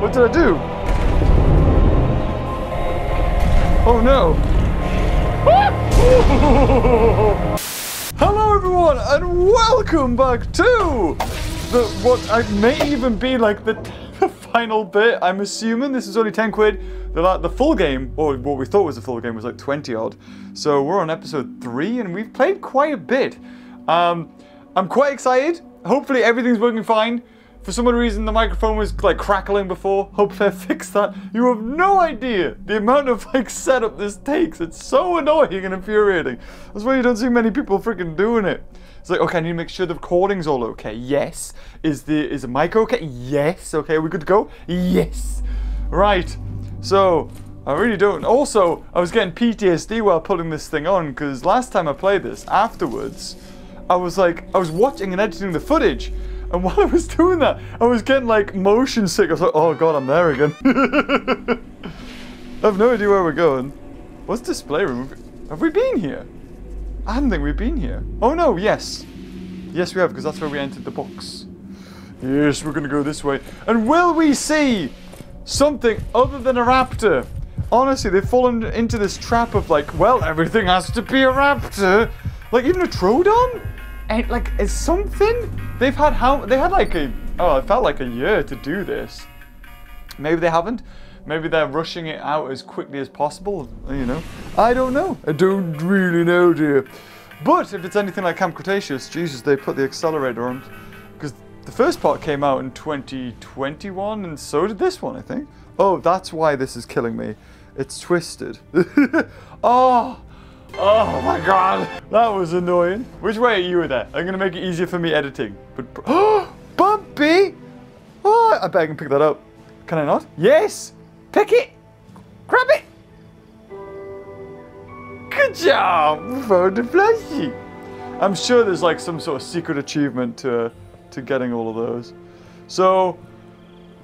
What did I do? Oh no! Hello everyone and welcome back to the what may even be like the final bit. I'm assuming this is only 10 quid. The full game, or what we thought was the full game, was like 20 odd. So we're on episode 3 and we've played quite a bit. I'm quite excited. Hopefully everything's working fine. For some reason the microphone was like crackling before. Hopefully I fixed that. You have no idea the amount of like setup this takes. It's so annoying and infuriating. That's why you don't see many people freaking doing it. It's like, okay, I need to make sure the recording's all okay. Yes. Is the mic okay? Yes. Okay, are we good to go? Yes. Right. So I really don't. Also, I was getting PTSD while putting this thing on because last time I played this afterwards, I was watching and editing the footage, and while I was doing that, I was getting like motion sick. I was like, oh god, I'm there again. I have no idea where we're going. What's display room? Have we been here? I don't think we've been here. Oh no, yes. Yes we have, because that's where we entered the box. Yes, we're gonna go this way. And will we see something other than a raptor? Honestly, they've fallen into this trap of like, well, everything has to be a raptor. Like even a Troodon? And like, it's something? They've had it felt like a year to do this. Maybe they haven't. Maybe they're rushing it out as quickly as possible, you know. I don't know. I don't really know, dear. But if it's anything like Camp Cretaceous, Jesus, they put the accelerator on. Because the first part came out in 2021, and so did this one, I think. Oh, that's why this is killing me. It's twisted. Oh my god, that was annoying. Which way are you with that? I'm gonna make it easier for me editing. But oh, Bumpy! Oh, I bet I can pick that up. Can I not? Yes! Pick it! Grab it! Good job! For the plushie! I'm sure there's like some sort of secret achievement to getting all of those. So,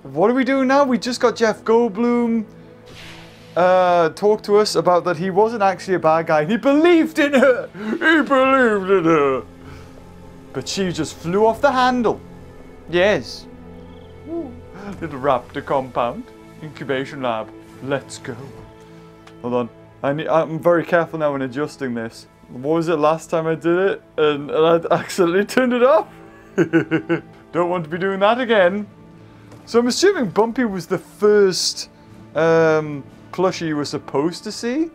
what are we doing now? We just got Jeff Goldblum. Talk to us about that he wasn't actually a bad guy. He believed in her! He believed in her! But she just flew off the handle. Yes. Ooh. Little raptor compound. Incubation lab. Let's go. Hold on. I'm very careful now in adjusting this. What was it last time I did it? And I accidentally turned it off. Don't want to be doing that again. So I'm assuming Bumpy was the first... plushie you were supposed to see.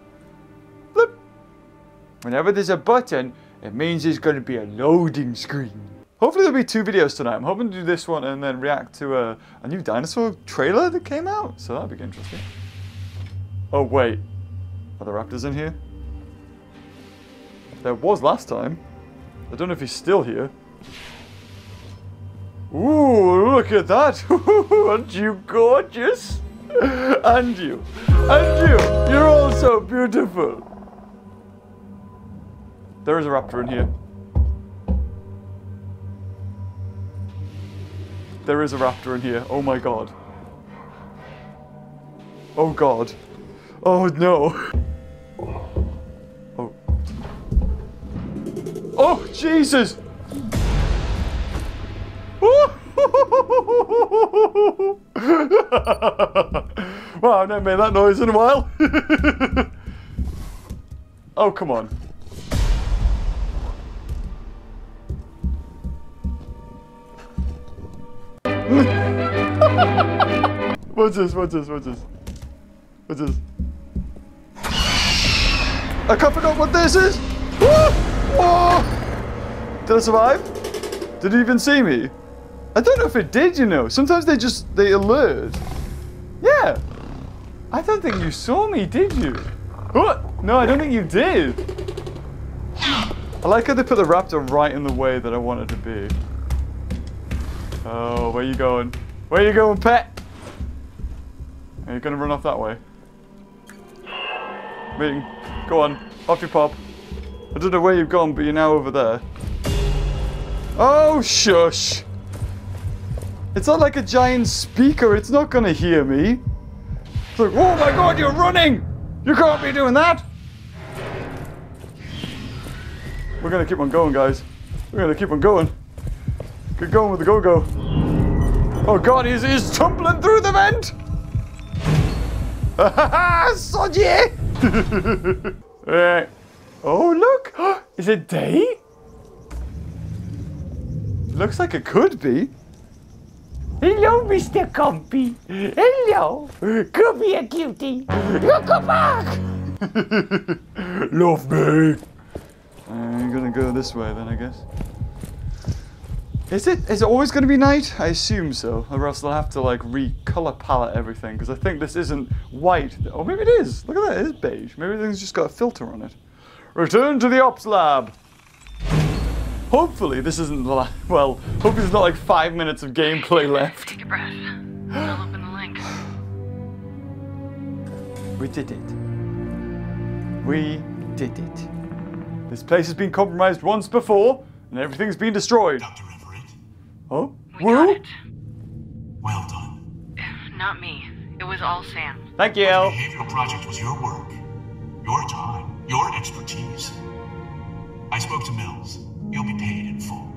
Blip. Whenever there's a button, it means there's going to be a loading screen. Hopefully there'll be 2 videos tonight. I'm hoping to do this one and then react to a new dinosaur trailer that came out. So that'll be interesting. Oh wait, are the raptors in here? There was last time. I don't know if he's still here. Ooh, look at that. Aren't you gorgeous? And you. And you. You're all so beautiful. There is a raptor in here. There is a raptor in here. Oh my god. Oh god. Oh no. Oh. Oh Jesus. Oh. Wow, I've never made that noise in a while. Oh, come on. What's this? What's this? What's this? What's this? I can't forget what this is! Oh! Did I survive? Did he even see me? I don't know if it did, you know. Sometimes they alert. Yeah. I don't think you saw me, did you? What? No, I don't think you did. I like how they put the raptor right in the way that I want it to be. Oh, where you going? Where you going, pet? Are you gonna run off that way? Bing. Go on. Off you pop. I don't know where you've gone, but you're now over there. Oh, shush. It's not like a giant speaker, it's not gonna hear me. It's like, oh my god, you're running! You can't be doing that! We're gonna keep on going, guys. We're gonna keep on going. Get going with the go-go. Oh God, he's tumbling through the vent. Sodgy. Right. Oh, look. Is it day? Looks like it could be. Hello, Mr. Compy. Hello. Come here, cutie. Look back. Love me. I'm gonna go this way then, I guess. Is it always gonna be night? I assume so, or else they'll have to like recolor palette everything, because I think this isn't white. Oh, maybe it is. Look at that, it is beige. Maybe everything's just got a filter on it. Return to the ops lab. Hopefully this isn't the last, well, hopefully there's not like 5 minutes of gameplay left. Take a breath. I'll open the link. We did it. We did it. This place has been compromised once before, and everything's been destroyed. Dr. Everett. Oh? We got it. Well done. Not me. It was all Sam. Thank you. The behavioral project was your work, your time, your expertise. I spoke to Mills. You'll be paid in full.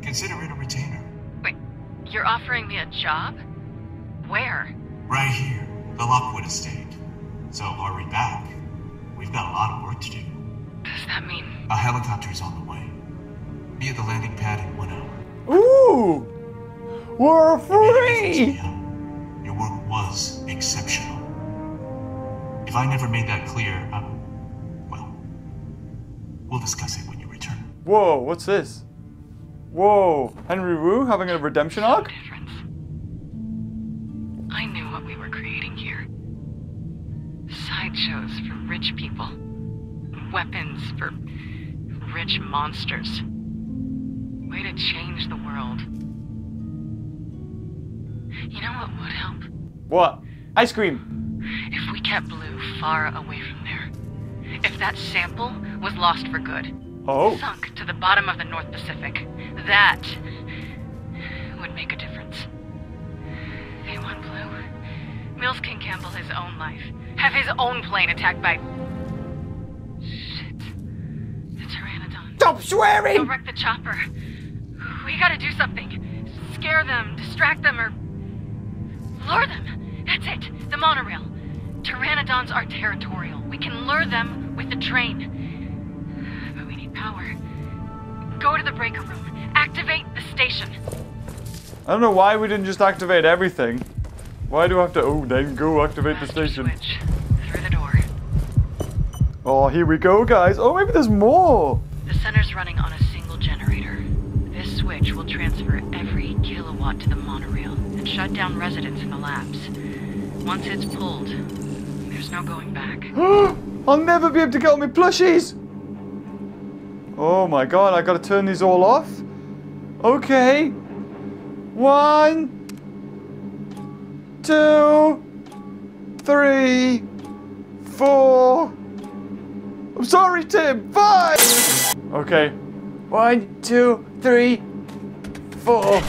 Consider it a retainer. Wait, you're offering me a job? Where? Right here, the Lockwood Estate. So hurry back. We've got a lot of work to do. Does that mean? A helicopter's on the way. Be at the landing pad in 1 hour. Ooh! We're free! Your work was exceptional. If I never made that clear, well, we'll discuss it when you return. Whoa, what's this? Whoa, Henry Wu having a redemption arc? No difference. I knew what we were creating here. Sideshows for rich people. Weapons for rich monsters. Way to change the world. You know what would help? What? Ice cream. If we kept Blue far away from there. If that sample was lost for good. Oh. Sunk to the bottom of the North Pacific. That would make a difference. They want Blue. Mills can gamble his own life. Have his own plane attacked by... Stop swearing! Don't wreck the chopper. We gotta do something. Scare them, distract them, or... lure them. That's it. The monorail. Pteranodons are territorial. We can lure them with the train. But we need power. Go to the breaker room. Activate the station. I don't know why we didn't just activate everything. Why do I have to... Oh, then go activate the station. Switch. Through the door. Oh, here we go, guys. Oh, maybe there's more. The center's running on a single generator. This switch will transfer every kilowatt to the monorail and shut down residents in the labs. Once it's pulled, there's no going back. I'll never be able to get all my plushies! Oh my God, I gotta turn these all off? Okay. 1, 2, 3, 4... I'm sorry, Tim. 5. Okay. 1, 2, 3, 4. I gotta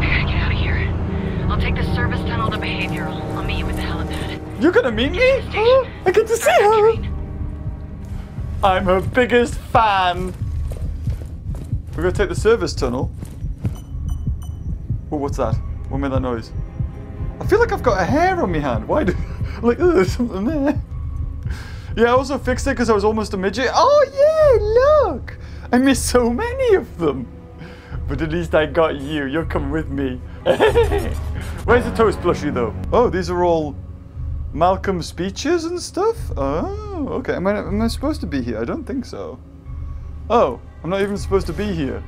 get out of here. I'll take the service tunnel to behavioral. I'll meet you at the helipad. You're gonna meet me? Oh, I get to see her. I'm her biggest fan. We're gonna take the service tunnel. Oh, what's that? What made that noise? I feel like I've got a hair on my hand. Why do? Like, there's something there. Yeah, I also fixed it because I was almost a midget. Oh, yeah, look! I missed so many of them. But at least I got you. You're coming with me. Where's the toast plushie, though? Oh, these are all Malcolm speeches and stuff? Oh, okay. Am I supposed to be here? I don't think so. Oh, I'm not even supposed to be here.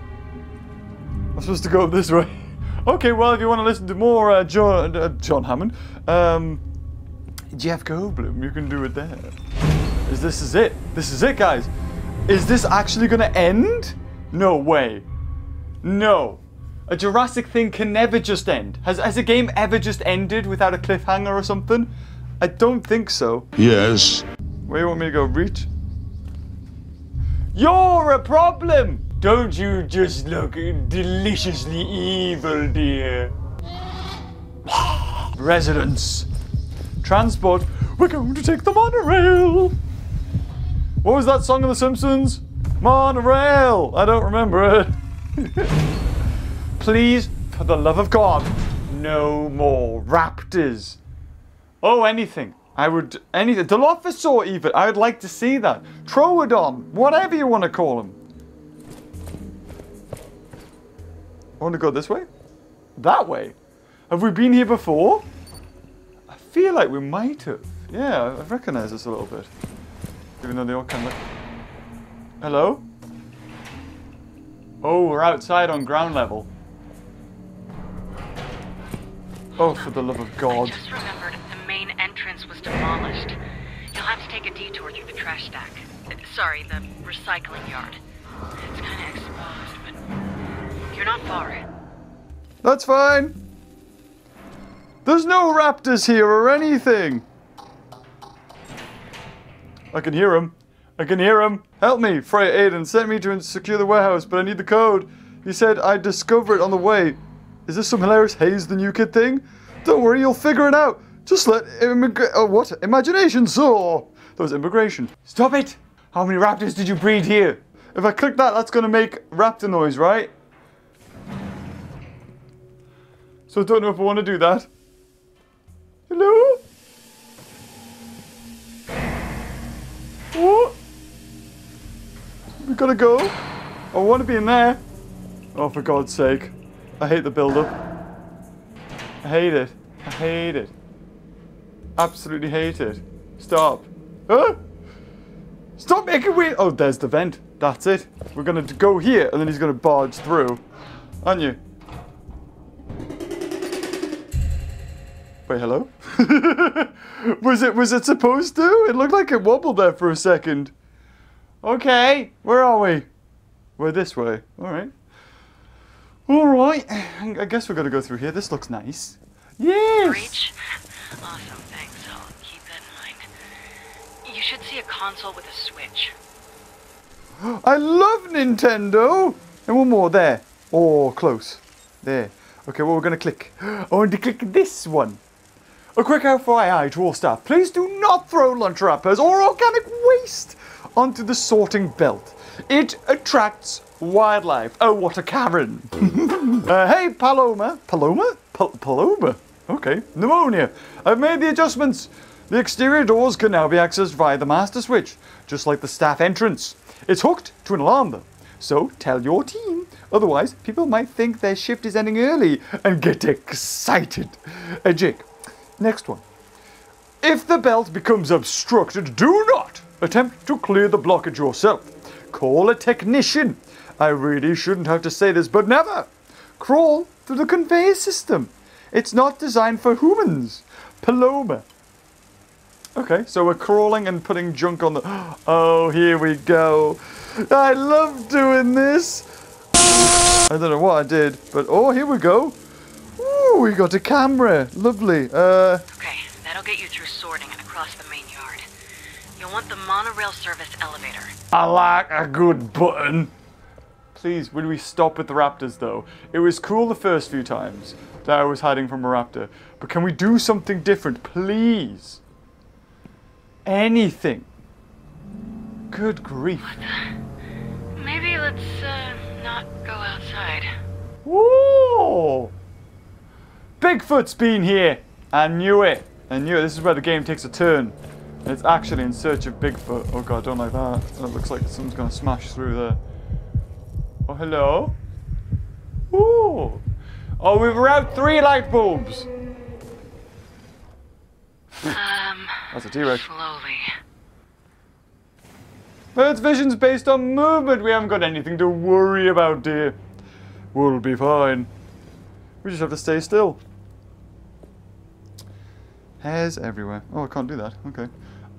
I'm supposed to go this way. Okay, well, if you want to listen to more John Hammond, Jeff Goldblum, you can do it there. This is it. This is it, guys. Is this actually gonna end? No way. No. A Jurassic thing can never just end. Has a game ever just ended without a cliffhanger or something? I don't think so. Yes. Where do you want me to go? Reach? You're a problem! Don't you just look deliciously evil, dear? Residents. Transport. We're going to take the monorail. What was that song of The Simpsons? Monorail! I don't remember it. Please, for the love of God, no more raptors. Oh, anything. I would, anything. Dilophosaurus even. I would like to see that. Troodon, whatever you want to call him. I want to go this way? That way? Have we been here before? I feel like we might have. Yeah, I recognize this a little bit. Even though they all kind of look... Hello? Oh, we're outside on ground level. Oh, for the love of God. I just remembered the main entrance was demolished. You'll have to take a detour through the trash stack. Sorry, the recycling yard. It's kind of exposed, but you're not far. That's fine. There's no raptors here or anything. I can hear him. I can hear him. Help me, Freight Aiden sent me to secure the warehouse, but I need the code. He said I'd discover it on the way. Is this some hilarious Haze the New Kid thing? Don't worry, you'll figure it out. Just let what? Imagination soar. That was immigration. Stop it! How many raptors did you breed here? If I click that, that's gonna make raptor noise, right? So I don't know if I want to do that. Hello? What? We gotta go. I want to be in there. Oh, for God's sake. I hate the build-up. I hate it. I hate it. Absolutely hate it. Stop. Huh? Stop making weird. Oh, there's the vent. That's it. We're gonna go here, and then he's gonna barge through. Aren't you? Wait, hello? Was it supposed to? It looked like it wobbled there for a second. Okay, where are we? We're this way. Alright. Alright, I guess we're gonna go through here. This looks nice. Yes! Breach? Awesome, thanks. I'll keep that in mind. You should see a console with a Switch. I love Nintendo! And one more there. Oh, close. There. Okay, well, we're gonna click. I want to click this one. A quick FYI to all staff. Please do not throw lunch wrappers or organic waste onto the sorting belt. It attracts wildlife. Oh, what a Karen. Hey, Paloma. Paloma? Paloma? Okay. Pneumonia. I've made the adjustments. The exterior doors can now be accessed via the master switch, just like the staff entrance. It's hooked to an alarm, though. So tell your team. Otherwise, people might think their shift is ending early and get excited. Jake, next one. If the belt becomes obstructed, do not attempt to clear the blockage yourself. Call a technician. I really shouldn't have to say this, but never crawl through the conveyor system. It's not designed for humans. Paloma. Okay, so we're crawling and putting junk on the... Oh, here we go. I love doing this. I don't know what I did, but oh, here we go. Ooh, we got a camera. Lovely. Okay, that'll get you through sorting and across the main yard. You'll want the monorail service elevator. I like a good button. Please, will we stop with the raptors, though? It was cool the first few times that I was hiding from a raptor, but can we do something different, please? Anything. Good grief. Maybe let's, not go outside. Whoa! Bigfoot's been here! I knew it! I knew it. This is where the game takes a turn. It's actually in search of Bigfoot. Oh god, I don't like that. That looks like someone's gonna smash through there. Oh, hello? Ooh! Oh, we've out 3 light bulbs! That's a T-Rex. Slowly. Bird's vision's based on movement. We haven't got anything to worry about, dear. We'll be fine. We just have to stay still. Hairs everywhere. Oh, I can't do that. Okay.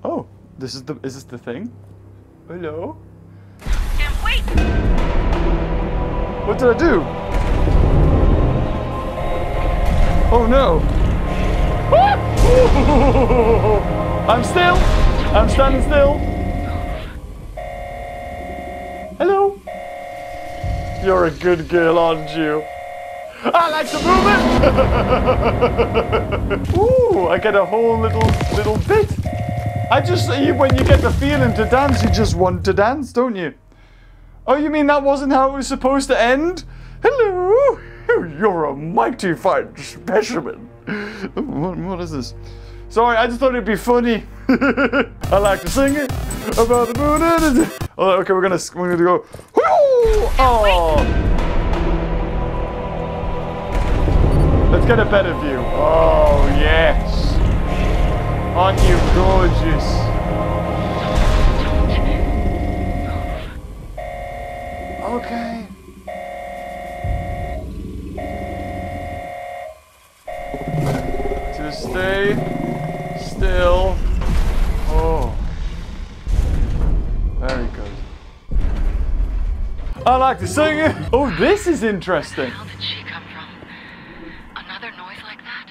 Oh, this is the... Is this the thing? Hello? Damn, wait! What did I do? Oh, no. I'm still. I'm standing still. Hello. You're a good girl, aren't you? I like the movement. Ooh, I get a whole little bit. I just when you get the feeling to dance, you just want to dance, don't you? Oh, you mean that wasn't how it was supposed to end? Hello. You're a mighty fine specimen. What is this? Sorry, I just thought it'd be funny. I like to sing it about the moon and the... Oh, okay, we're gonna go. Oh. Let's get a better view. Oh yes. Aren't you gorgeous? Okay. To stay still. Oh. Very good. I like to sing it. Oh, this is interesting. Where the hell did she come from? Another noise like that?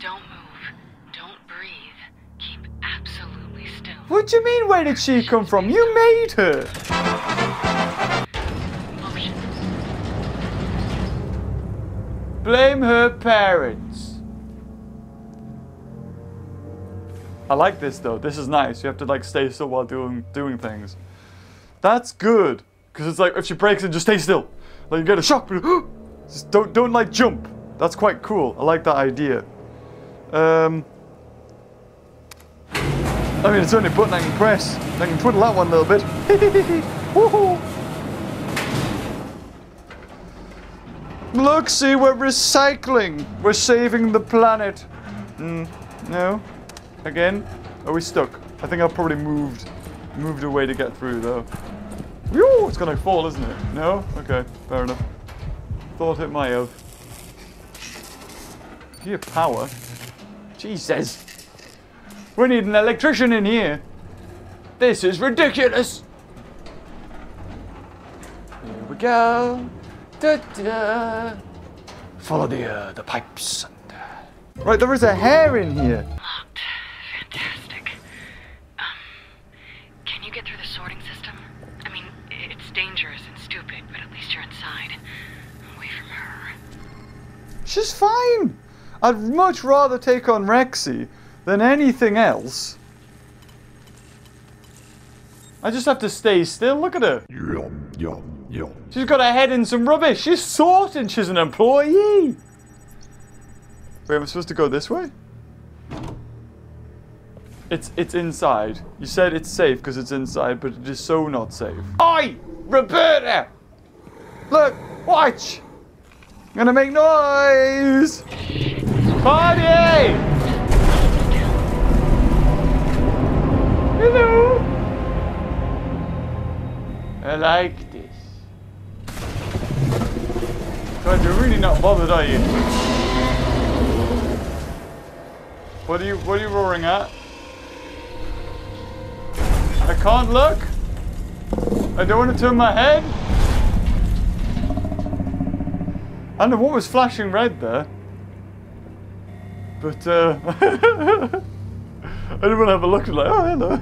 Don't move. Don't breathe. Keep absolutely still. What do you mean, where did she come from? You made her. Motion. Blame her parents. I like this though, this is nice. You have to like stay still while doing things. That's good. Because it's like, if she breaks it, just stay still. Like you get a shock, just don't like jump. That's quite cool, I like that idea. I mean, it's only a button I can press. I can twiddle that one a little bit. Woohoo! Look, see, we're recycling. We're saving the planet. No. Again? Are we stuck? I think I've probably moved away to get through though. Whew, it's gonna fall, isn't it? No? Okay, fair enough. Thought it might have. Gear power? Jesus. We need an electrician in here. This is ridiculous. Here we go. Da da. Follow the pipes. Right, there is a hair in here. She's fine. I'd much rather take on Rexy than anything else. I just have to stay still. Look at her. She's got her head in some rubbish. She's sorting. She's an employee. Wait, am I supposed to go this way? It's inside. You said it's safe because it's inside, but it is so not safe. Oi, Roberta! Look, watch. I'm gonna make noise! Party! Hello! I like this. God, you're really not bothered, are you? What are you roaring at? I can't look! I don't want to turn my head! I don't know what was flashing red there, but I didn't want to have a look and like, oh, hello.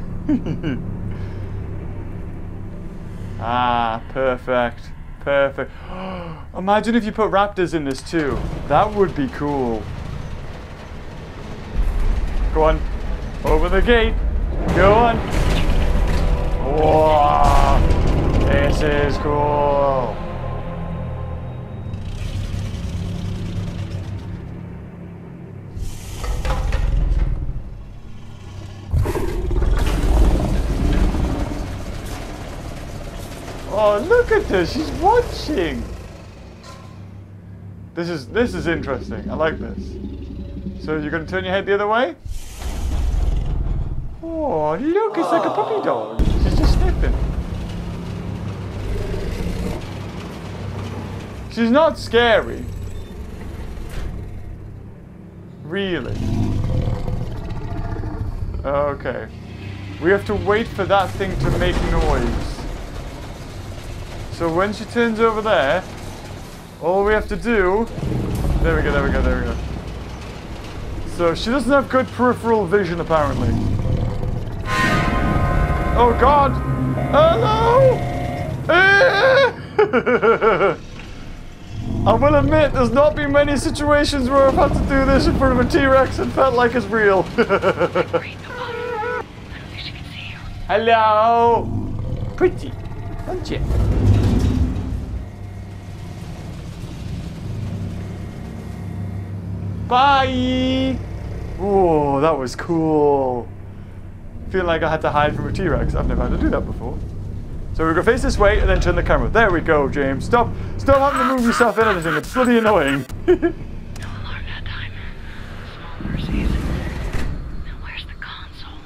Ah, perfect, perfect. Imagine if you put raptors in this too. That would be cool. Go on, over the gate. Go on. Whoa, this is cool. Oh, look at her, she's watching. This is interesting. I like this. So you're gonna turn your head the other way? Oh, look, it's like a puppy dog. She's just sniffing. She's not scary. Really. Okay. We have to wait for that thing to make noise. So when she turns over there, all we have to do... There we go, there we go, there we go. So she doesn't have good peripheral vision, apparently. Oh God! Hello! I will admit, there's not been many situations where I've had to do this in front of a T-Rex and felt like it's real. Hello! Pretty, aren't you? Bye! Whoa, that was cool. Feel like I had to hide from a T-Rex. I've never had to do that before. So we're going to face this way and then turn the camera. There we go, James. Stop having to move yourself in anything. It's bloody annoying. No alarm that time. Small mercies. Now where's the console?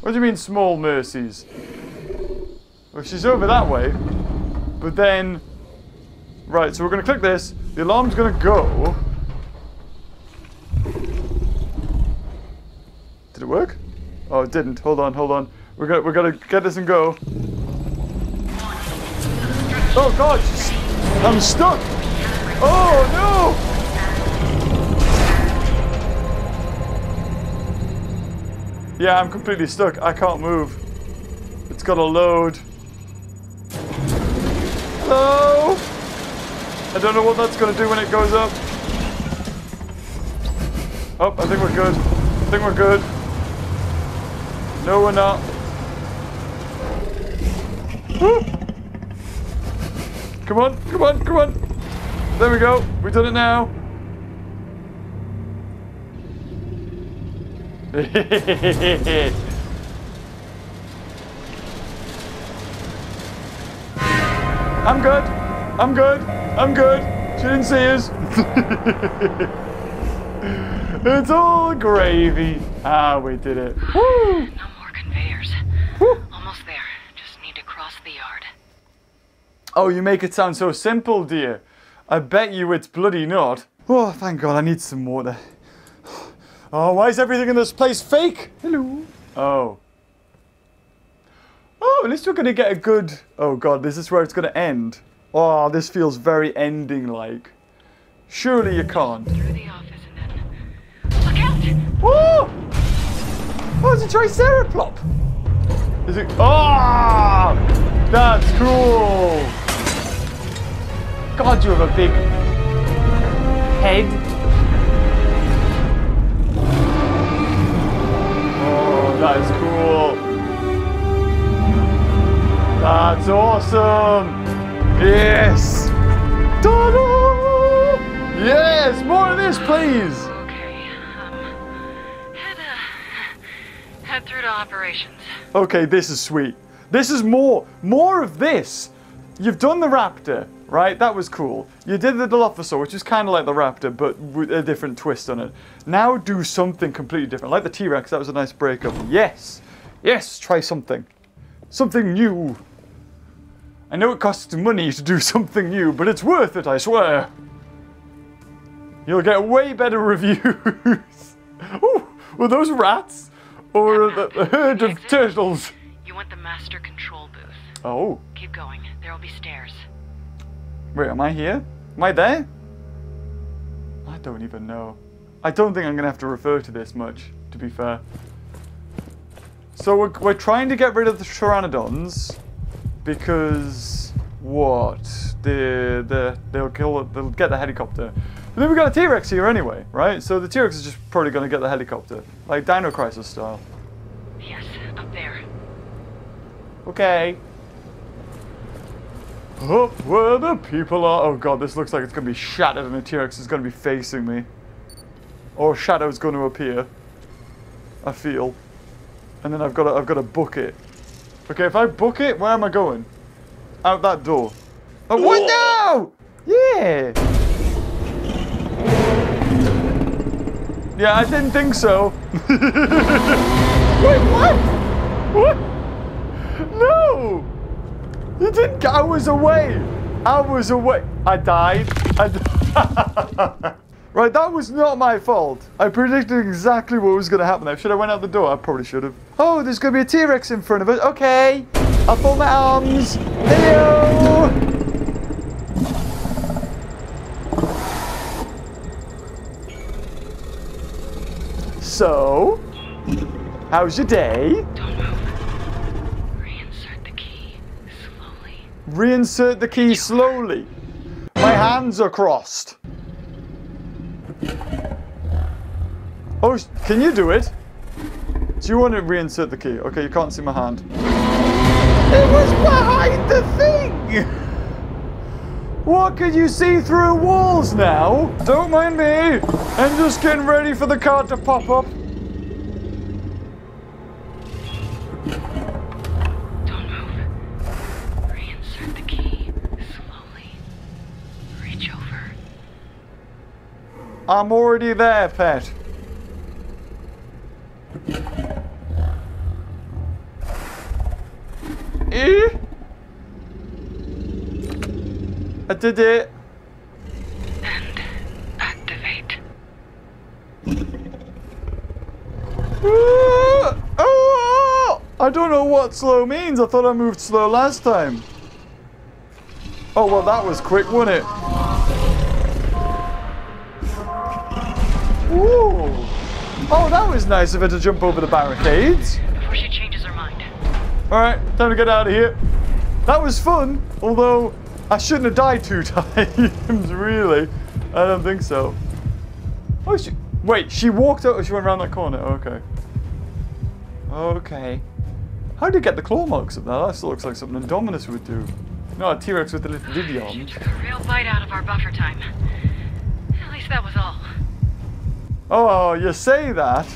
What do you mean small mercies? Well, she's over that way. But then... Right, so we're going to click this. The alarm's going to go. Did it work? Oh, it didn't. Hold on, hold on. We're gonna get this and go. Oh God, I'm stuck. Oh no! Yeah, I'm completely stuck. I can't move. It's got to load. Hello? I don't know what that's gonna do when it goes up. Oh, I think we're good. I think we're good. No, we're not. Woo! Come on, come on, come on. There we go. We've done it now. I'm good. I'm good. I'm good. She didn't see us. It's all gravy. Ah, we did it. Woo! No more conveyors. Woo! Almost there. Just need to cross the yard. Oh, you make it sound so simple, dear. I bet you it's bloody not. Oh, thank God, I need some water. Oh, why is everything in this place fake? Hello. Oh. Oh, at least we're going to get a good... Oh, God, this is where it's going to end. Oh, this feels very ending-like. Surely you can't. Through the office. Whoa! Oh, it's a triceratops! Is it? Ah! Oh, that's cool! God, you have a big head. Oh, that is cool. That's awesome! Yes! Ta-da! Yes! More of this, please! Through to operations. Okay, this is sweet. This is more of this. You've done the raptor, right? That was cool. You did the Dilophosaurus, which is kind of like the raptor, but with a different twist on it. Now do something completely different. Like the T-Rex, that was a nice breakup. Yes, yes, try something. Something new. I know it costs money to do something new, but it's worth it, I swear. You'll get way better reviews. Ooh, were those rats? Or a herd of turtles. You want the master control booth. Oh. Keep going. There will be stairs. Wait, am I here? Am I there? I don't even know. I don't think I'm going to have to refer to this much, to be fair. So we're trying to get rid of the Pteranodons because what? They'll get the helicopter. But then we've got a T-Rex here anyway, right? So the T-Rex is just probably going to get the helicopter. Like Dino Crisis style. Yes, up there. Okay. Up where the people are. Oh God, this looks like it's going to be shattered and the T-Rex is going to be facing me. Or a shadow's going to appear. I feel. And then I've got to book it. Okay, if I book it, where am I going? Out that door. Oh, what? No! Yeah! Yeah, I didn't think so. Wait, what? What? No! You didn't. I was away. I was away. I died. Right, that was not my fault. I predicted exactly what was going to happen there. Should I went out the door? I probably should have. Oh, there's going to be a T-Rex in front of us. Okay. I'll fold my arms. Hello. So, how's your day? Don't move. Reinsert the key slowly. Reinsert the key slowly. My hands are crossed. Oh, can you do it? Do you want to reinsert the key? Okay, you can't see my hand. It was behind the thing! What could you see through walls now? Don't mind me. I'm just getting ready for the cart to pop up. I'm already there, pet. Eh? I did it. And activate. Oh! I don't know what slow means. I thought I moved slow last time. Oh, well, that was quick, wasn't it? Ooh. Oh, that was nice of her to jump over the barricades. Before she changes her mind. Alright, time to get out of here. That was fun, although I shouldn't have died 2 times, really. I don't think so. Oh, she... Wait, she walked out or she went around that corner? Okay. Okay. How did you get the claw marks up there? That still looks like something Indominus would do. No, a T-Rex with a little diddy arm. She took a real bite out of our buffer time. At least that was all. Oh, you say that?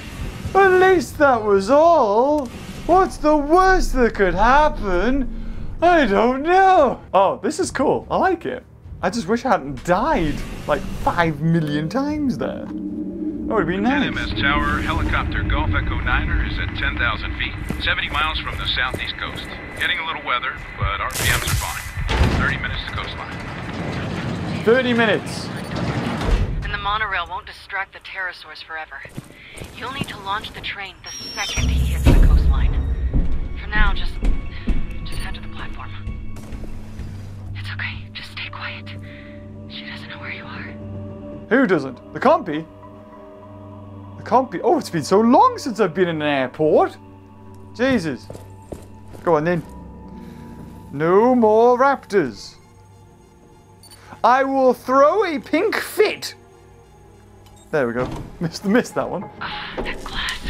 At least that was all. What's the worst that could happen? I don't know. Oh, this is cool. I like it. I just wish I hadn't died like 5 million times there. That would be nice. NMS Tower, helicopter Golf Echo Niner is at 10,000 feet, 70 miles from the southeast coast. Getting a little weather, but RPMs are fine. 30 minutes to coastline. 30 minutes. Monorail won't distract the pterosaurs forever. You'll need to launch the train the second he hits the coastline. For now, just head to the platform. It's okay. Just stay quiet. She doesn't know where you are. Who doesn't? The Compy? The Compy? Oh, it's been so long since I've been in an airport. Jesus. Go on then. No more raptors. I will throw a pink fit. There we go. Missed that one. Ah, that glass.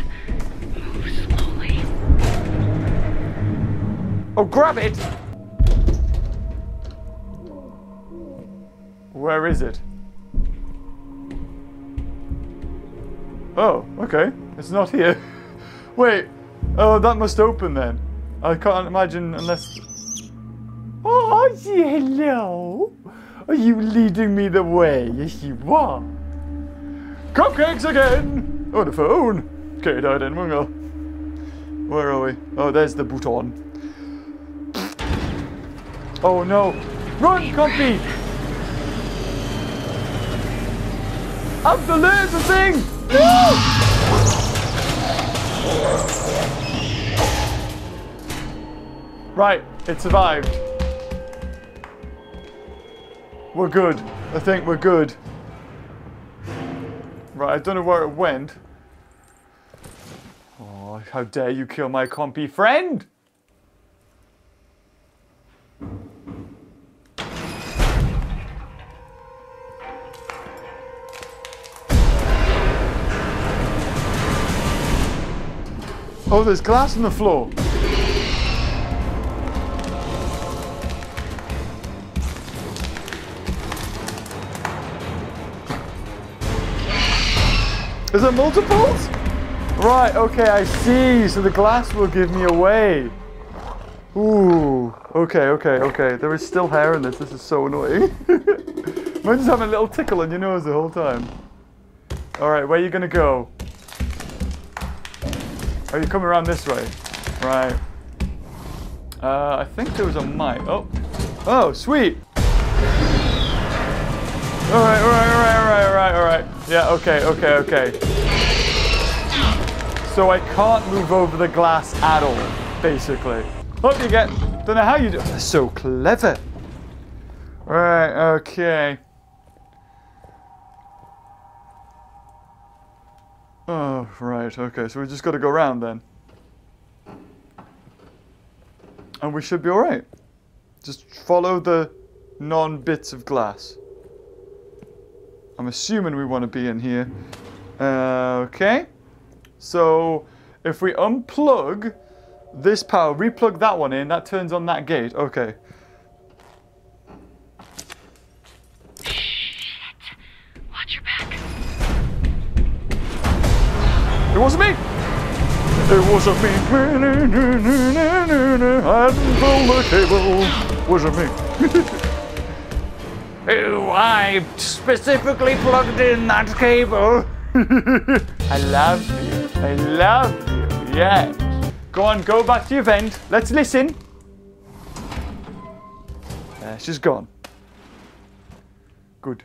Move slowly. Oh, grab it! Where is it? Oh, okay. It's not here. Wait. Oh, that must open then. I can't imagine unless... Oh, hello! Are you leading me the way? Yes, you are. Cupcakes again! Oh, the phone! Okay, died in Mungo. Where are we? Oh, there's the button. Oh no! Run, Compy! Up the laser thing! No! Right, it survived. We're good. I think we're good. Right, I don't know where it went. Oh, how dare you kill my Compy friend! Oh, there's glass on the floor. Is there multiples? Right, okay, I see. So the glass will give me away. Ooh. Okay, okay, okay. There is still hair in this. This is so annoying. Mine's just having a little tickle on your nose the whole time. Alright, where are you going to go? Oh, you're coming around this way. Right. I think there was a mic. Oh. Oh, sweet. Alright, alright, alright, alright, alright, alright. Yeah, okay, okay, okay. So I can't move over the glass at all, basically. Hope you get... Don't know how you do... They're so clever. Right, okay. Oh, right, okay. So we just got to go around then. And we should be alright. Just follow the non-bits of glass. I'm assuming we want to be in here. Okay. So, if we unplug this power, replug that one in, that turns on that gate. Okay. It wasn't me! It wasn't me. I'm from the table. Wasn't me. Oh, I specifically plugged in that cable. I love you. I love you. Yes. Go on, go back to your vent. Let's listen. She's gone. Good.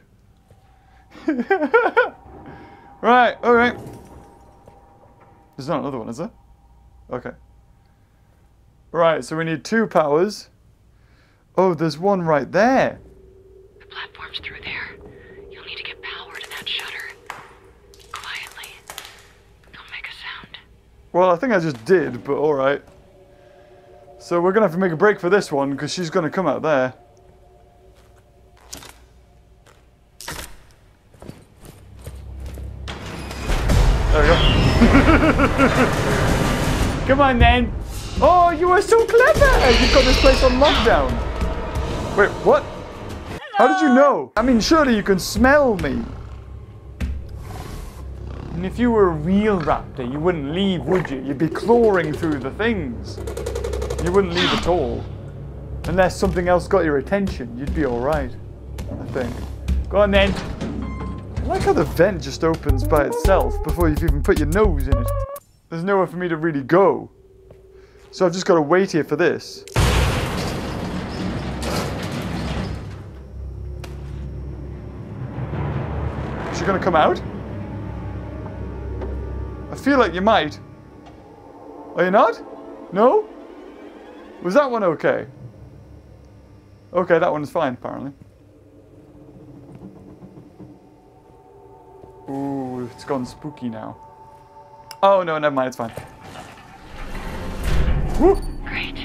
Right, all right. There's not another one, is there? Okay. Right, so we need two powers. Oh, there's one right there. The platform's through there. You'll need to get power to that shutter. Quietly. Don't make a sound. Well, I think I just did, but all right. So we're going to have to make a break for this one, because she's going to come out there. There we go. Come on then. Oh, you are so clever. You've got this place on lockdown. Wait, what? Hello. How did you know? I mean, surely you can smell me. And if you were a real raptor, you wouldn't leave, would you? You'd be clawing through the things. You wouldn't leave at all. Unless something else got your attention, you'd be all right, I think. Go on then. I like how the vent just opens by itself before you've even put your nose in it. There's nowhere for me to really go. So I've just got to wait here for this. Is she going to come out? I feel like you might. Are you not? No? Was that one okay? Okay, that one's fine apparently. Ooh, it's gone spooky now. Oh no, never mind, it's fine. Woo! Great,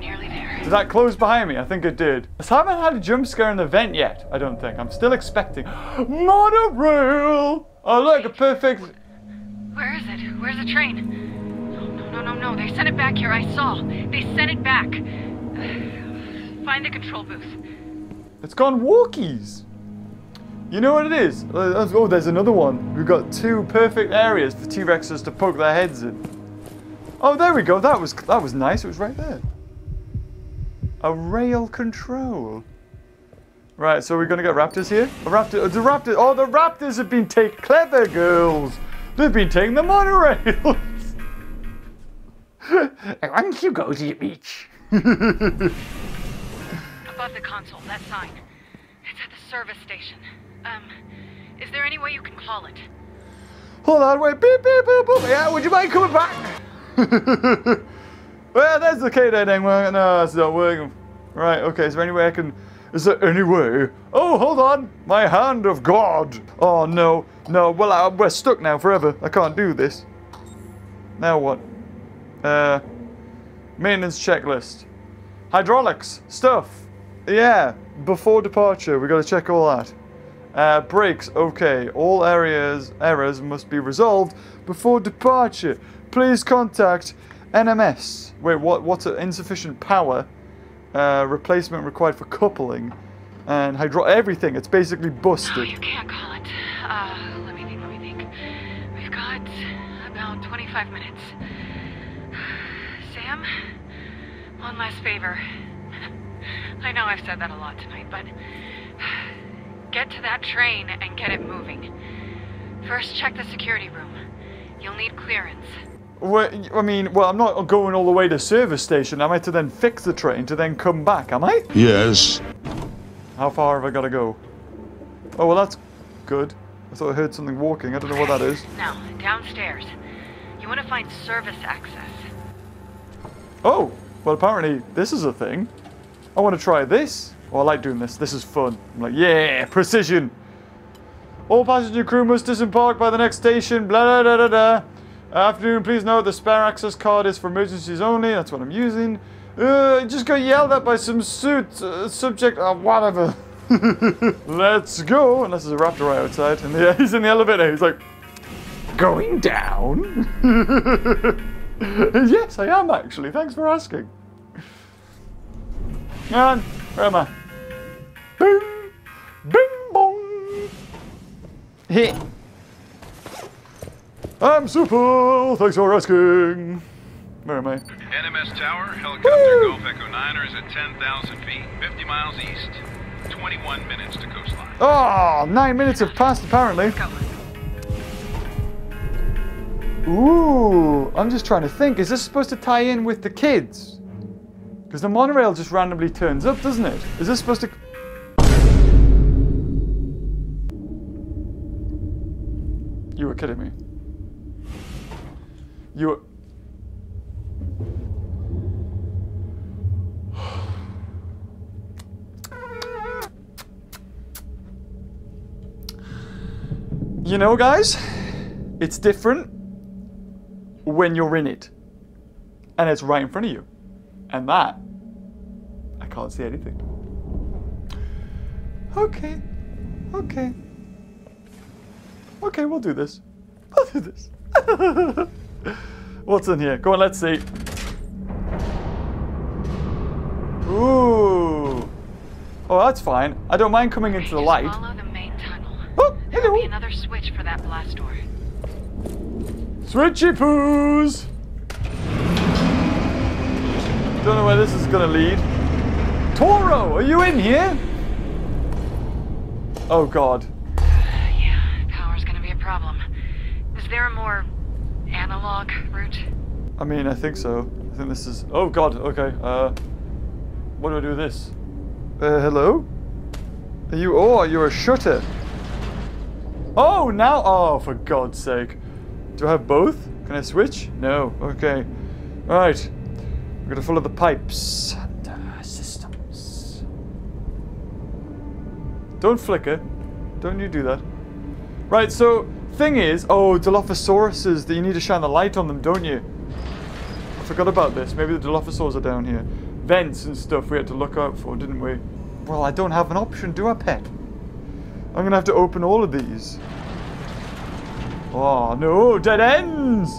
nearly there. Did that close behind me? I think it did. I haven't had a jump scare in the vent yet, I don't think. I'm still expecting. Monorail! Oh look, a perfect... Where is it? Where's the train? No, they sent it back here, I saw. They sent it back. Find the control booth. It's gone walkies. You know what it is? Oh, there's another one. We've got two perfect areas for T-Rexes to poke their heads in. Oh, there we go. That was nice. It was right there. A rail control. Right, so we're going to get raptors here? A raptor, the raptors. Oh, the raptors have been taking... Clever girls. They've been taking the monorails. Why don't you go to the beach? Above the console, that sign. It's at the service station. Is there any way you can call it? Hold on, wait, beep, beep, beep, beep. Yeah, would you mind coming back? Well, that's the K there, dang. No, it's not working. Right, okay, is there any way I can... Is there any way? Oh, hold on. My hand of God. Oh, no. No, well, we're stuck now forever. I can't do this. Now what? Maintenance checklist. Hydraulics. Stuff. Yeah. Before departure, we got to check all that. Brakes, okay. All errors must be resolved before departure. Please contact NMS. Wait, what? What's insufficient power? Replacement required for coupling and everything. It's basically busted. Oh, you can't call it. Let me think. We've got about 25 minutes. Sam, one last favor. I know I've said that a lot tonight, but... Get to that train and get it moving. First, check the security room. You'll need clearance. Well, I mean, well, I'm not going all the way to service station. Am I to then fix the train to then come back, am I? Yes. How far have I got to go? Oh, well, that's good. I thought I heard something walking. I don't know what that is. Now, downstairs. You want to find service access. Oh, well, apparently this is a thing. I want to try this. Oh, I like doing this. This is fun. I'm like, yeah, precision. All passenger crew must disembark by the next station. Blah, blah, blah, blah. Afternoon, please note the spare access card is for emergencies only. That's what I'm using. I just got yelled at by some subject, whatever. Let's go. Unless there's a raptor right outside. And yeah, he's in the elevator. He's like, going down? Yes, I am actually. Thanks for asking. And where am I? Bing! Bing bong! Heh! I'm super, thanks for asking. Where am I? NMS Tower, helicopter Golf Echo Niner is at 10,000 feet, 50 miles east, 21 minutes to coastline. Oh, 9 minutes have passed apparently. Ooh, I'm just trying to think, is this supposed to tie in with the kids? Because the monorail just randomly turns up, doesn't it? Is this supposed to... You were kidding me. You were... You know, guys, it's different when you're in it. And it's right in front of you. And that, I can't see anything. Okay, okay. Okay, we'll do this. We'll do this. What's in here? Go on, let's see. Ooh. Oh, that's fine. I don't mind coming into the light. Follow the main tunnel. Oh, there'll be another switch for that blast door. Switchy poos. Don't know where this is gonna lead. Toro, are you in here? Oh God. Yeah, power's gonna be a problem. Is there a more analog route? I mean, I think so. I think this is. Oh God. Okay. What do I do with this? Hello. Are you? Oh, you're a shutter. Oh, now. Oh, for God's sake. Do I have both? Can I switch? No. Okay. All right. We're gonna follow the pipes and systems. Don't flicker. Don't you do that. Right, so thing is, oh, Dilophosauruses, you need to shine the light on them, don't you? I forgot about this. Maybe the Dilophosaurs are down here. Vents and stuff we had to look out for, didn't we? Well, I don't have an option, do I, pet? I'm gonna have to open all of these. Oh, no, dead ends!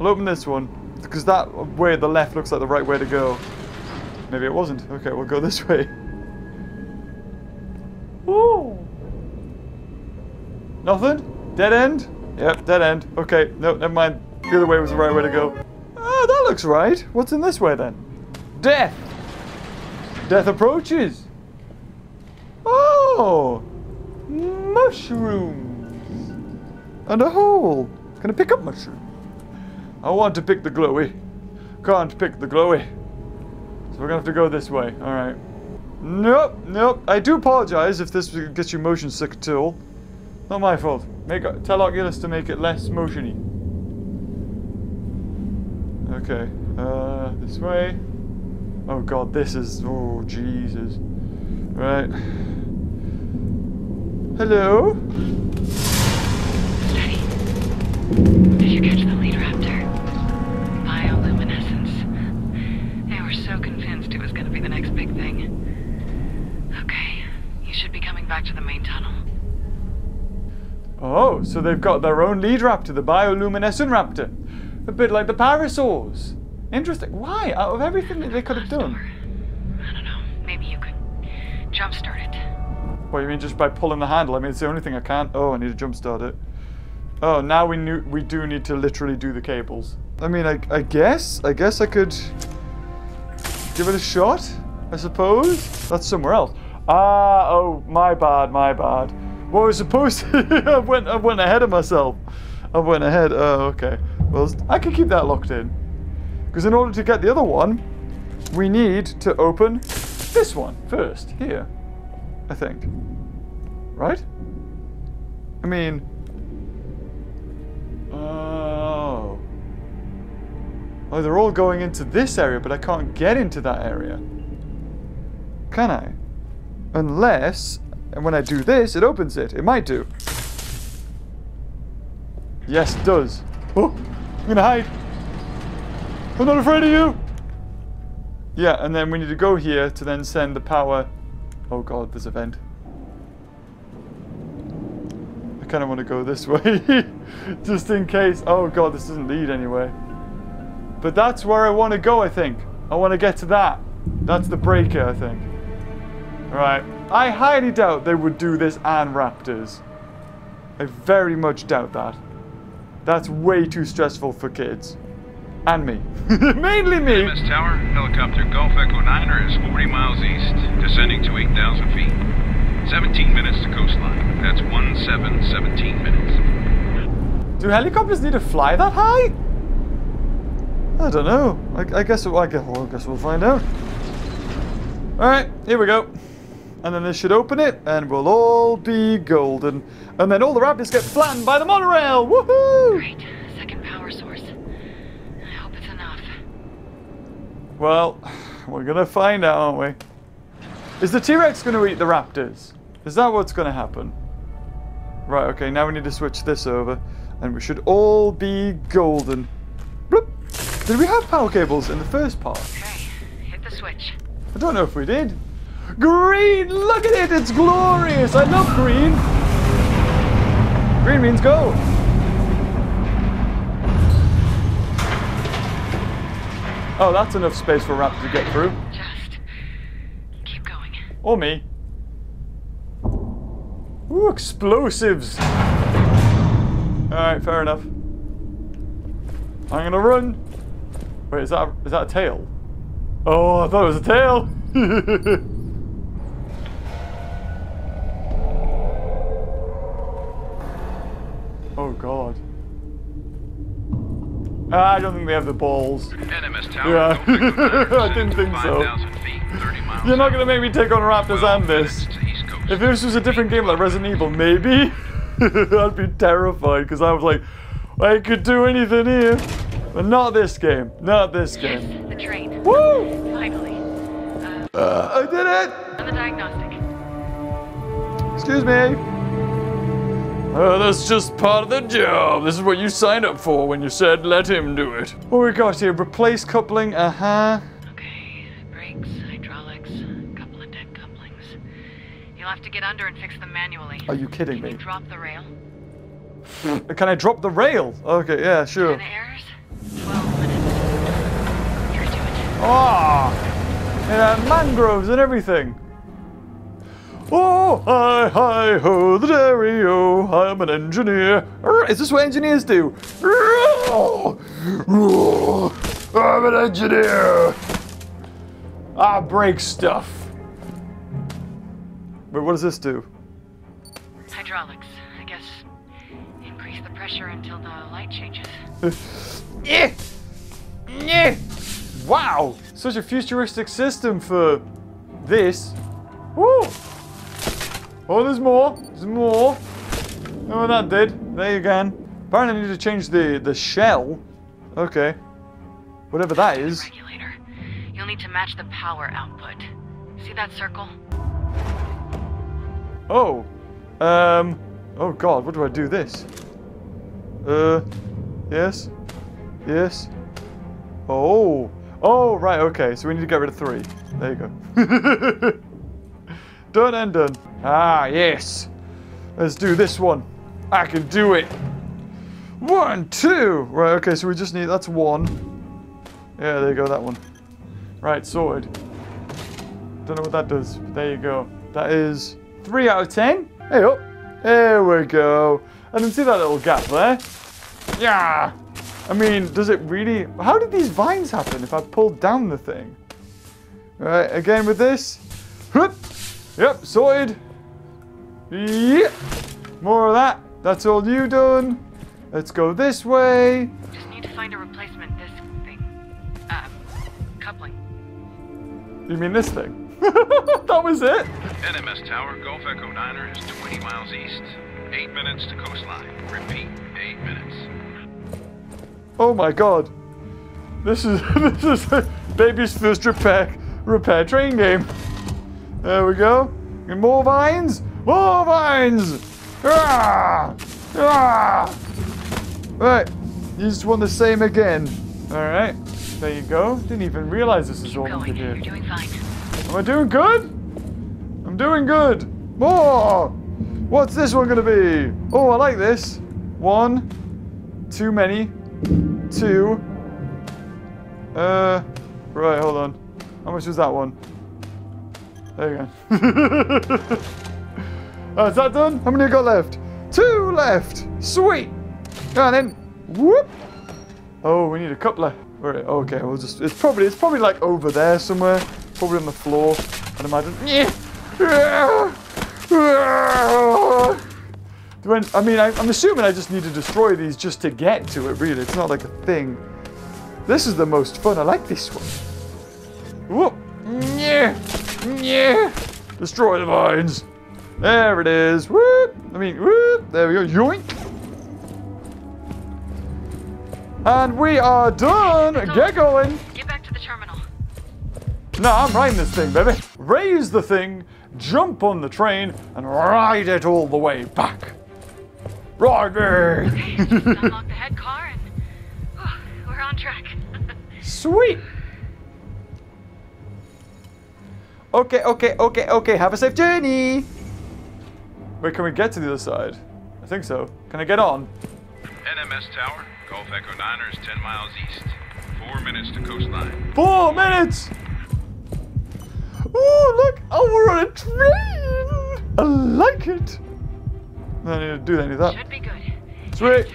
I'll open this one. Because that way, the left looks like the right way to go. Maybe it wasn't. Okay, we'll go this way. Ooh. Nothing? Dead end? Yep, dead end. Okay, no, never mind. The other way was the right way to go. Oh, that looks right. What's in this way then? Death. Death approaches. Oh. Mushrooms. And a hole. Gonna pick up mushrooms. I want to pick the glowy. Can't pick the glowy. So we're gonna have to go this way. Alright. Nope, nope. I do apologize if this gets you motion sick at all. Not my fault. Tell Oculus to make it less motiony. Okay. This way. Oh God, this is... Oh, Jesus. Right. Hello? Daddy. Did you catch the leader up there? So convinced it was going to be the next big thing. Okay, you should be coming back to the main tunnel. Oh, so they've got their own lead raptor, the bioluminescent raptor. A bit like the Parasaurs. Interesting. Why? Out of everything that they could have done. I don't know. Maybe you could jumpstart it. What, you mean just by pulling the handle? I mean, it's the only thing I can't. Oh, I need to jumpstart it. Oh, now we do need to literally do the cables. I mean, I guess I could... Give it a shot, I suppose. That's somewhere else. Ah, oh, my bad, my bad. What was supposed to... I went ahead of myself. I went ahead. Oh, okay. Well, I can keep that locked in. Because in order to get the other one, we need to open this one first. Here, I think. Right? I mean... Oh... Oh, they're all going into this area, but I can't get into that area. Can I? Unless, and when I do this, it opens it. It might do. Yes, it does. Oh, I'm gonna hide. I'm not afraid of you. Yeah, and then we need to go here to then send the power. Oh God, there's a vent. I kind of want to go this way, just in case. Oh God, this doesn't lead anywhere. But that's where I want to go, I think. I want to get to that. That's the breaker, I think. Right. I highly doubt they would do this and raptors. I very much doubt that. That's way too stressful for kids. And me. Mainly me. NMS Tower, helicopter Golf Echo 9er is 40 miles east, descending to 8,000 feet. 17 minutes to coastline. That's 17 minutes. Do helicopters need to fly that high? I don't know. I guess we'll find out. Alright, here we go. And then this should open it, and we'll all be golden. And then all the raptors get flattened by the monorail! Woohoo! Great. Second power source. Well, we're gonna find out, aren't we? Is the T-Rex gonna eat the raptors? Is that what's gonna happen? Right, okay, now we need to switch this over. And we should all be golden. Bloop. Did we have power cables in the first part? Okay, hit the switch. I don't know if we did. Green! Look at it! It's glorious! I love green! Green means go! Oh, that's enough space for a raptor to get through. Just keep going. Or me. Ooh, explosives! Alright, fair enough. I'm gonna run! Wait, is that a tail? Oh, I thought it was a tail! Oh god. I don't think they have the balls. NMS Tower, yeah. I didn't think so. You're not going to make me take on raptors and this. If this was a different game like Resident Evil, maybe? I'd be terrified because I was like, I could do anything here. But not this game. Not this game. Yes, the train. Woo! Finally. I did it! On the diagnostic. Excuse me. Oh, that's just part of the job. This is what you signed up for when you said, let him do it. What we got here? Replace coupling, uh-huh. Okay, brakes, hydraulics, couple of dead couplings. You'll have to get under and fix them manually. Are you kidding me? Can you drop the rail? Can I drop the rail? Okay, yeah, sure. 10 errors, 12 minutes. You're doing it. Oh, yeah, mangroves and everything. Oh, hi, hi, ho, the dairy-o, I'm an engineer. Is this what engineers do? I'm an engineer. I break stuff. Wait, what does this do? Hydraulics, I guess. Increase the pressure until the light changes. Wow, such a futuristic system for this. Woo! Oh, there's more. There's more. Know what that did? There you go. Apparently I need to change the shell. Okay. Whatever that is. Regulator. You'll need to match the power output. See that circle? Oh. Oh god, what do I do this? Yes. Yes. Oh. Oh, right, okay. So we need to get rid of 3. There you go. Done and done. Ah, yes. Let's do this one. I can do it. 1, 2. Right, okay, so we just need, that's 1. Yeah, there you go, that one. Right, sorted. Don't know what that does, but there you go. That is 3 out of 10. Hey up. There we go. I didn't see that little gap there. Yeah. I mean, does it really, how did these vines happen if I pulled down the thing? Right, again with this. Hup. Yep, sorted. Yep. More of that. That's all you done. Let's go this way. Just need to find a replacement this thing. Coupling. You mean this thing? That was it? NMS Tower, Golf Echo 9er is 20 miles east. 8 minutes to coastline. Repeat, 8 minutes. Oh my god. This is baby's first repair train game. There we go. And more vines. More vines! Ah! Ah! Right. You just want the same again. Alright. There you go. Didn't even realize this is all we could do. You're doing fine. Am I doing good? I'm doing good. More! What's this one going to be? Oh, I like this. 1. Too many. 2. Right, hold on. How much was that one? There you go. Is that done? How many have got left? 2 left. Sweet. Go on in. Whoop! Oh, we need a coupler. Where? Okay, we'll just. It's probably like over there somewhere. Probably on the floor. I'd imagine. I'm assuming I just need to destroy these just to get to it. Really, it's not like a thing. This is the most fun. I like this one. Whoop! Yeah. Destroy the vines. There it is. Whoop! Whoop! There we go. Yoink! And we are done! Get going! Get back to the terminal. Nah, I'm riding this thing, baby. Raise the thing, jump on the train, and ride it all the way back. Ride me! Okay, unlock the head car and we're on track. Sweet! Okay. Have a safe journey! Wait, can we get to the other side? I think so. Can I get on? NMS Tower. Golf Echo 9ers 10 miles east. 4 minutes to coastline. 4 minutes! Oh, look! Oh, we're on a train! I like it! I need to do any of that. Should be good. Sweet!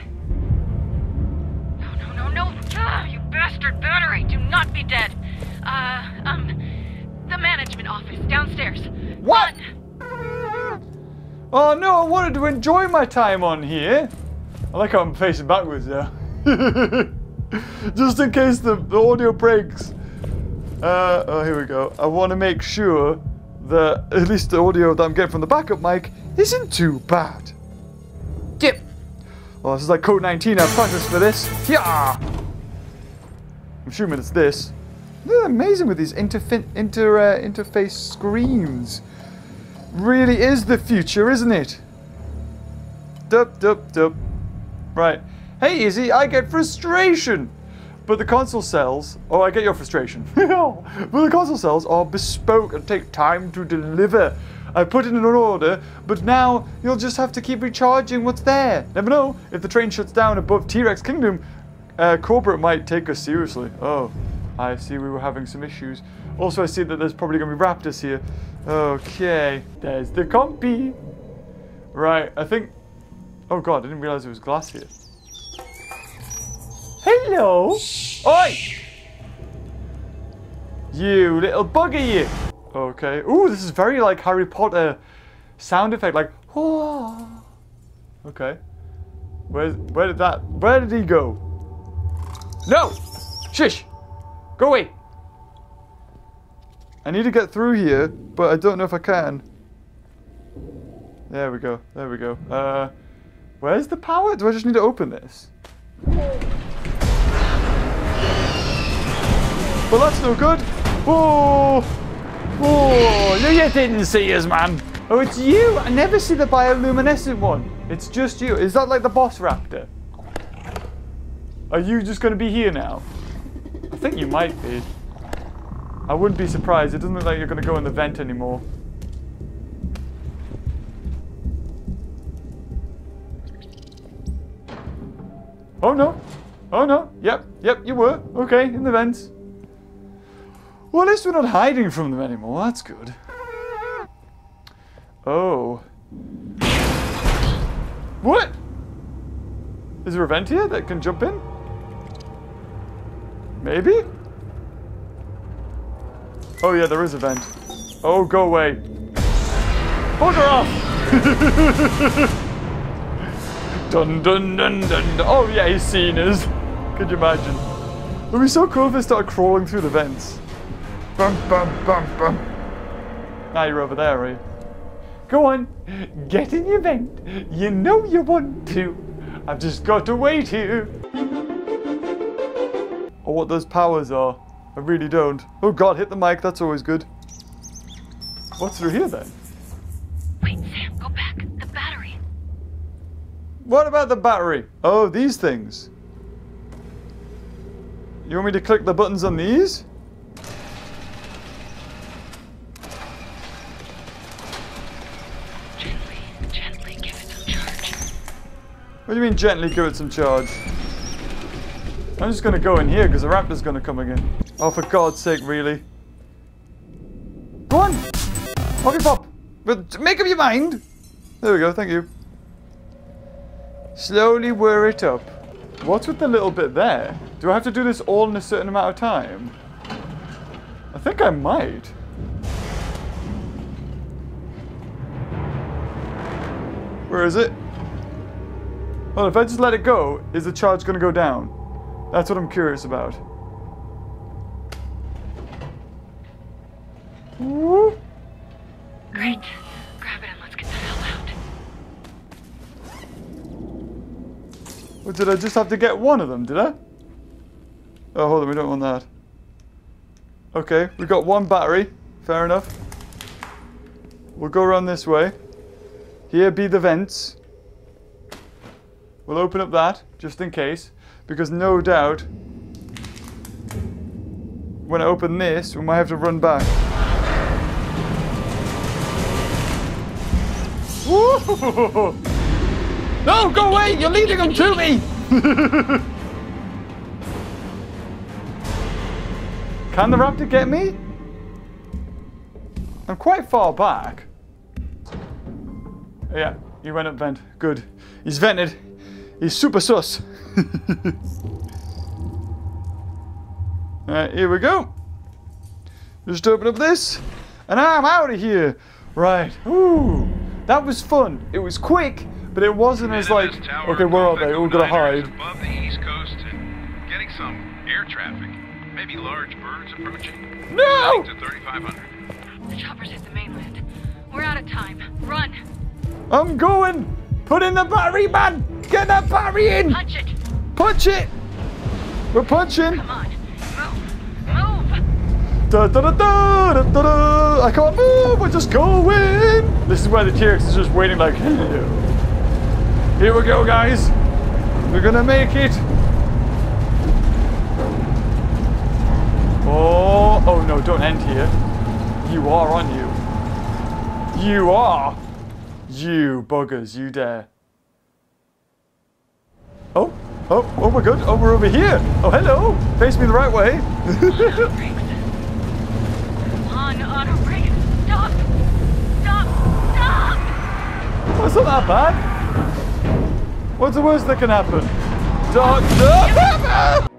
No. Ah, you bastard battery! Do not be dead! The management office downstairs. What? Oh, no, I wanted to enjoy my time on here. I like how I'm facing backwards now. Just in case the audio breaks. Oh, here we go. I want to make sure that at least the audio that I'm getting from the backup mic isn't too bad. Yep. Oh, this is like Code 19. I've practiced for this. Yeah. I'm assuming it's this. They're amazing with these interface screens. Really is the future, isn't it? Dup. Right. Hey, Izzy, I get frustration. But the console cells... Oh, I get your frustration. But the console cells are bespoke and take time to deliver. I put in an order, but now you'll just have to keep recharging what's there. Never know. If the train shuts down above T-Rex Kingdom, corporate might take us seriously. Oh, I see we were having some issues. Also, I see that there's probably going to be raptors here. Okay. There's the Compy. Right, I think... Oh god, I didn't realize there was glass here. Hello! Oi! You little bugger, you! Okay. Ooh, this is very like Harry Potter sound effect, like... Oh. Okay. Where did he go? No! Shush! Go away! I need to get through here, but I don't know if I can. There we go. Where's the power? Do I just need to open this? Well, that's no good. Whoa! You didn't see us, man. Oh, it's you. I never see the bioluminescent one. It's just you. Is that like the boss raptor? Are you just going to be here now? I think you might be. I wouldn't be surprised. It doesn't look like you're going to go in the vent anymore. Oh no. Yep, you were. Okay, in the vents. Well, at least we're not hiding from them anymore. That's good. Oh. What? Is there a vent here that can jump in? Maybe? Oh yeah, there is a vent. Oh, go away. Bugger off! Dun dun dun. Oh yeah, he's seen us. Could you imagine? It would be so cool if they started crawling through the vents. Bum. Now you're over there, are you? Go on, get in your vent. You know you want to. I've just got to wait here. Or what those powers are. I really don't. Oh god, hit the mic, that's always good. What's through here then? Wait, Sam, go back. The battery. What about the battery? Oh, these things. You want me to click the buttons on these? Gently give it some charge. What do you mean gently give it some charge? I'm just going to go in here because the raptor's going to come again. Oh, for God's sake, really. Go on! Pocket pop! But make up your mind! There we go, thank you. Slowly whir it up. What's with the little bit there? Do I have to do this all in a certain amount of time? I think I might. Where is it? Well, if I just let it go, is the charge going to go down? That's what I'm curious about. Whoop. Great. Grab it and let's get the hell out. Well, did I just have to get one of them, did I? Oh, hold on, we don't want that. Okay, we got one battery. Fair enough. We'll go around this way. Here be the vents. We'll open up that, just in case. Because no doubt, when I open this, we might have to run back. Woo! No, go away! You're leading them to me! Can the raptor get me? I'm quite far back. Yeah, he went up vent. Good. He's vented. He's super sus. Alright, here we go. Just open up this, and I'm out of here. Right. Ooh. That was fun. It was quick, but it wasn't as like, okay, where are they? We're gonna hide. Above the East Coast and getting some air traffic. Maybe large birds approaching. No! To 3,500. The chopper's hit the mainland. We're out of time. Run. I'm going. Put in the battery, man. Get that battery in. Punch it. Punch it. We're punching. Come on. Da, da, da, da, da, da, da. I can't move, we're just going! This is where the T-Rex is just waiting like, here we go guys! We're gonna make it! Oh, oh no, don't end here. You are, aren't you? You are! You buggers, you dare. Oh, oh, oh we're good, oh we're over here! Oh hello! Face me the right way! Stop! Stop! Stop! That's not that bad. What's the worst that can happen? Dog!